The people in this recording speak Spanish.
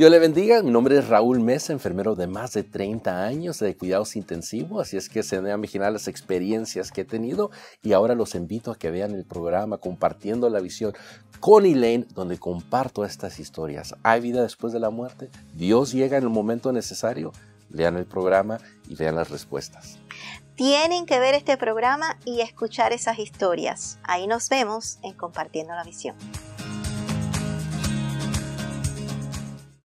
Dios le bendiga, mi nombre es Raúl Meza, enfermero de más de 30 años de cuidados intensivos, así es que se deben imaginar las experiencias que he tenido y ahora los invito a que vean el programa Compartiendo la Visión con Elaine, donde comparto estas historias. ¿Hay vida después de la muerte? ¿Dios llega en el momento necesario? Lean el programa y vean las respuestas. Tienen que ver este programa y escuchar esas historias. Ahí nos vemos en Compartiendo la Visión.